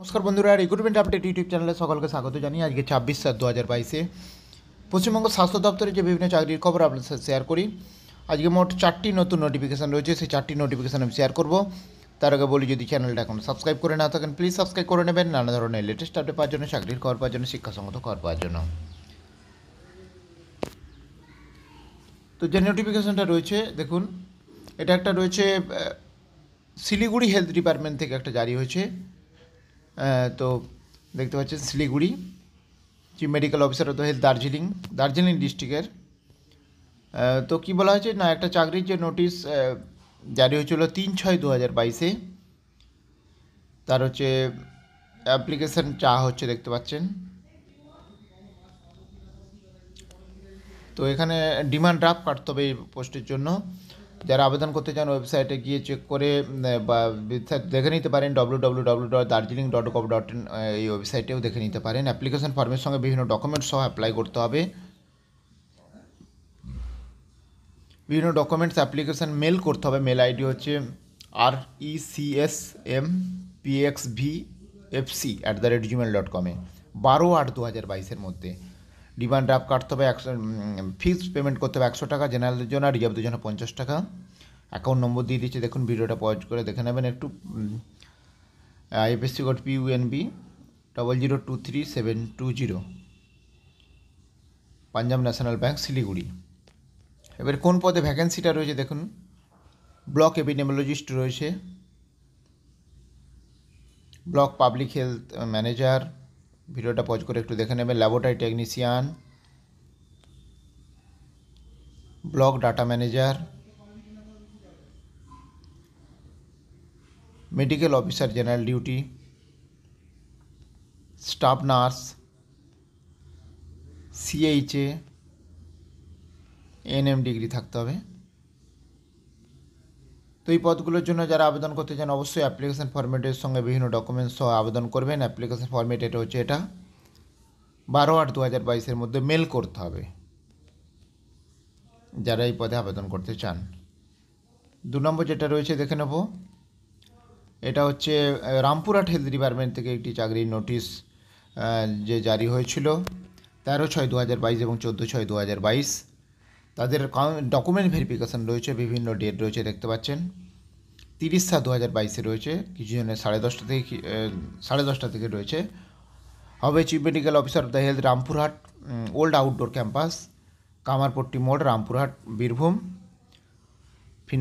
নমস্কার বন্ধুরা, recruitment update YouTube চ্যানেলে সকলকে স্বাগত জানিয়ে আজকে 26/07/2022-এ পশ্চিমবঙ্গ স্বাস্থ্য দপ্তরের যে বিভিন্ন চাকরির খবর আপনাদের সাথে শেয়ার করি। আজকে মোট 4টি নতুন নোটিফিকেশান রয়েছে, সেই 4টি নোটিফিকেশান আমি শেয়ার করব। তার আগে বলি, যদি চ্যানেলটা এখন সাবস্ক্রাইব করে না থাকেন প্লিজ সাবস্ক্রাইব করে নেবেন, নানা ধরনের লেটেস্ট আপডেট পাওয়ার জন্য, চাকরির খবর পাওয়ার জন্য, শিক্ষাসঙ্গত খবর পাওয়ার জন্য। তো যে নোটিফিকেশানটা রয়েছে দেখুন, এটা একটা রয়েছে শিলিগুড়ি হেলথ ডিপার্টমেন্ট থেকে একটা জারি হয়েছে। তো দেখতে পাচ্ছেন Siliguri chief medical officer of health Darjeeling ডিস্ট্রিক্টের। তো কী বলা হয়েছে না, একটা চাকরির যে নোটিশ জারি হয়েছিল 3/6/2022-এ, তার হচ্ছে অ্যাপ্লিকেশান চা হচ্ছে দেখতে পাচ্ছেন। তো এখানে ডিমান্ড ড্রাফট কাটতে হবে এই পোস্টের জন্য। যারা আবেদন করতে চান ওয়েবসাইটে গিয়ে চেক করে বা ওয়েবসাইট দেখে নিতে পারেন, www.darjeeling.gov.in এই ওয়েবসাইটেও দেখে নিতে পারেন। অ্যাপ্লিকেশন ফর্মের সঙ্গে বিভিন্ন ডকুমেন্টস সহ অ্যাপ্লাই করতে হবে। বিভিন্ন ডকুমেন্টস অ্যাপ্লিকেশন মেল করতে হবে। মেল আইডি হচ্ছে RECSMPXVFC@gmail.com-এ 12/8/2022-এর মধ্যে। ডিমান্ড ড্রাফট কাটতে হবে। ফিক্স পেমেন্ট করতে হবে 100 টাকা জেনারেলদের জন্য, আর রিজার্ভদের জন্য 50 টাকা। অ্যাকাউন্ট নম্বর দিয়ে দিচ্ছে দেখুন, ভিডিওটা পজ করে দেখে নেবেন একটু। IFSC.PUNB 00023720 Punjab National Bank Siliguri. এবার কোন পদে ভ্যাকেন্সিটা রয়েছে দেখুন, ব্লক এপিডেমিওলজিস্ট রয়েছে, ব্লক পাবলিক হেলথ ম্যানেজার, ভিডিওটা পজ করে একটু দেখে নেবেন, laboratory technician, block data manager, medical officer general duty, staff nurse, CHE NM degree থাকতে হবে। তো এই পদগুলোর জন্য যারা আবেদন করতে চান অবশ্যই অ্যাপ্লিকেশন ফর্মেটের সঙ্গে বিভিন্ন ডকুমেন্টস সহ আবেদন করবেন। অ্যাপ্লিকেশন ফর্মেট এটা হচ্ছে এটা 12/8/2022-এর মধ্যে মেল করতে হবে যারা এই পদে আবেদন করতে চান। 2 নম্বর যেটা রয়েছে দেখে নেব, এটা হচ্ছে রামপুরহাট হেলথ ডিপার্টমেন্ট থেকে একটি চাকরির নোটিশ যে জারি হয়েছিল 13/6/2022 এবং 14/6/2022। তাদের ডকুমেন্ট ভেরিফিকেশান রয়েছে, বিভিন্ন ডেট রয়েছে দেখতে পাচ্ছেন। 30/7/2022-এ রয়েছে, কিছু জনের 10:30 থেকে রয়েছে। হবে chief medical officer of the health Rampurhat, old outdoor campus, Kamarpatti মোড়, রামপুরহাট, বীরভূম। Pin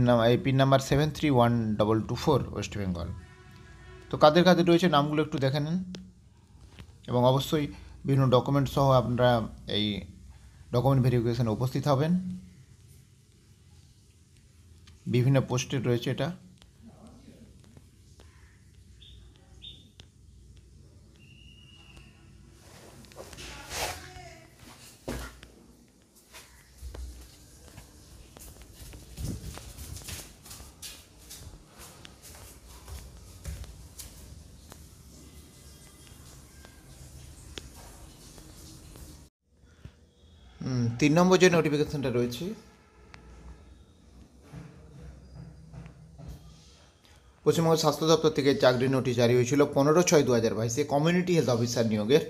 number 731224, West Bengal. তো কাদের কাদের রয়েছে নামগুলো একটু দেখে নিন, এবং অবশ্যই বিভিন্ন ডকুমেন্ট সহ আপনারা এই ডকুমেন্ট ভেরিফিকেশানে উপস্থিত হবেন। বিভিন্ন পোস্টে রয়েছে এটা। তিন নম্বর যে নোটিফিকেশনটা রয়েছে, পশ্চিমবঙ্গ স্বাস্থ্য দপ্তর থেকে চাকরির নোটিশ জারি হয়েছিল 15/6/2022-এ কমিউনিটি হেলথ অফিসার নিয়োগের।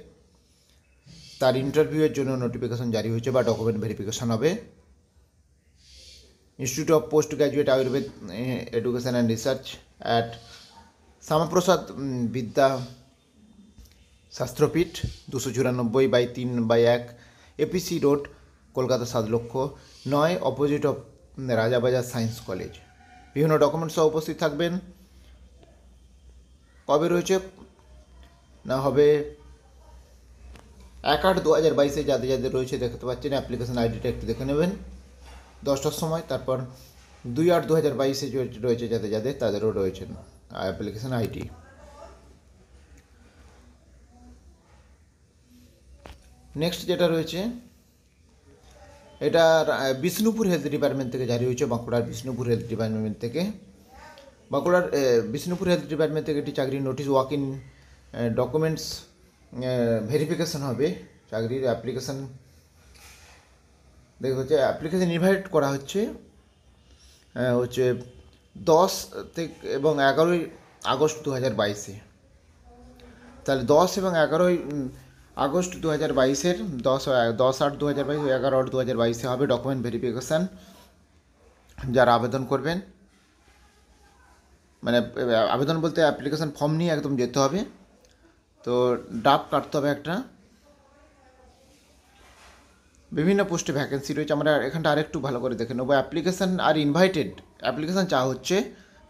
তার ইন্টারভিউয়ের জন্য নোটিফিকেশন জারি হয়েছে বা ডকুমেন্ট ভেরিফিকেশন হবে। Institute of postgraduate Ayurveda education and research at Shyamaprasad Vidya Shastrapeeth, 294/3/1 APC road, Kolkata 7,00,009, opposite of Rajabazar science college. বিভিন্ন ডকুমেন্টস সহ উপস্থিত থাকবেন। কবে রয়েছে না, হবে 1/8/2022-এ। যাদের যাদের রয়েছে দেখতে পাচ্ছেন, অ্যাপ্লিকেশন আইডিটা একটু দেখে নেবেন 10টার সময়। তারপর 2/8/2022-এ রয়েছে যাদের যাদের, তাদেরও রয়েছে অ্যাপ্লিকেশন আইডি। নেক্সট যেটা রয়েছে, এটা বিষ্ণুপুর হেলথ ডিপার্টমেন্ট থেকে জারি হয়েছে, বাঁকুড়ার বিষ্ণুপুর হেলথ ডিপার্টমেন্ট থেকে। বাঁকুড়ার বিষ্ণুপুর হেলথ ডিপার্টমেন্ট থেকে একটি চাকরির notice, walk in documents verification হবে। চাকরির অ্যাপ্লিকেশন দেখতে হচ্ছে, অ্যাপ্লিকেশন ইনভাইট করা হচ্ছে 10 থেকে এবং 11ই আগস্ট 2022-এ। তাহলে 10 এবং 11 আগস্ট 2022 এর 10/8/2022 ও 11/8/2022 এ হবে ডকুমেন্ট ভেরিফিকেশন যারা আবেদন করবেন মানে আবেদন বলতে অ্যাপ্লিকেশন ফর্ম নিয়ে একদম যেতে হবে তো ড্রাফট করতে হবে একটা বিভিন্ন পোস্টে ভ্যাকেন্সি রয়েছে আমরা এখানটা আরেকটু ভালো করে দেখে নেব অ্যাপ্লিকেশন আর ইনভাইটেড অ্যাপ্লিকেশন চা হচ্ছে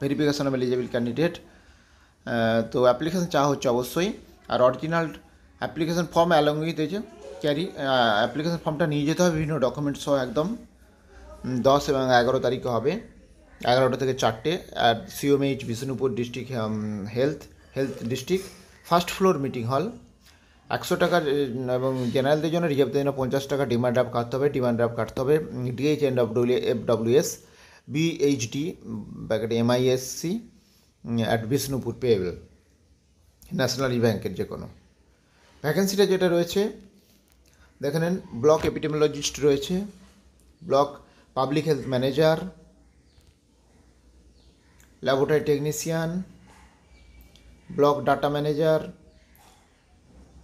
ভেরিফিকেশন অফ এলিজিবল ক্যান্ডিডেট তো অ্যাপ্লিকেশন চা হচ্ছে অবশ্যই আর original application form along with এই যে ক্যারি অ্যাপ্লিকেশন ফর্মটা নিয়ে যেতে হবে বিভিন্ন ডকুমেন্টস সহ একদম 10 এবং 11 তারিখে হবে 11টা থেকে 4টে আর CMH Bishnupur district health district first floor meeting hall 100 টাকা এবং জেনারেলদের জন্য রিজার্ভদের জন্য 50 টাকা ডিমান্ড ড্রাফট কাটতে হবে DH and FWS BHD bracket MISC at Bishnupur payable national ব্যাংকের যে কোনো ভ্যাকেন্সিটা যেটা রয়েছে দেখে নিন ব্লক এপিডেমিওলজিস্ট রয়েছে block public health manager laboratory technician block data manager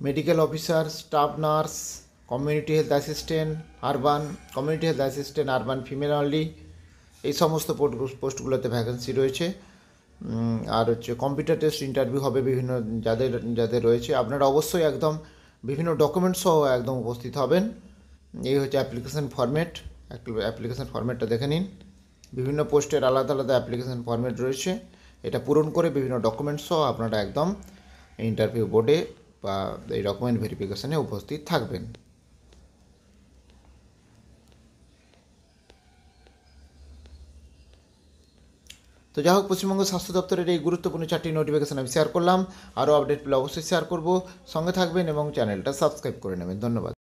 medical officer staff nurse community health assistant urban community health assistant urban female only এই সমস্ত পোস্টগুলোতে ভ্যাকেন্সি রয়েছে আর হচ্ছে কম্পিউটার টেস্ট ইন্টারভিউ হবে বিভিন্ন যাদের যাদের রয়েছে আপনারা অবশ্যই একদম বিভিন্ন ডকুমেন্ট সহ একদম উপস্থিত হবেন এই হচ্ছে অ্যাপ্লিকেশন ফরম্যাট অ্যাপ্লিকেশন ফরম্যাটটা দেখে নিন বিভিন্ন পোস্টের আলাদা আলাদা অ্যাপ্লিকেশন ফরম্যাট রয়েছে এটা পূরণ করে বিভিন্ন ডকুমেন্ট সহ আপনারা একদম ইন্টারভিউ বোর্ডে বা এই ডকুমেন্ট ভেরিফিকেশনে উপস্থিত থাকবেন তো যা হোক পশ্চিমবঙ্গ স্বাস্থ্য দপ্তরের এই গুরুত্বপূর্ণ 4টি নোটিফিকেশন আমি শেয়ার করলাম আরও আপডেট পেলে অবশ্যই শেয়ার করব সঙ্গে থাকবেন এবং চ্যানেলটা সাবস্ক্রাইব করে নেবেন ধন্যবাদ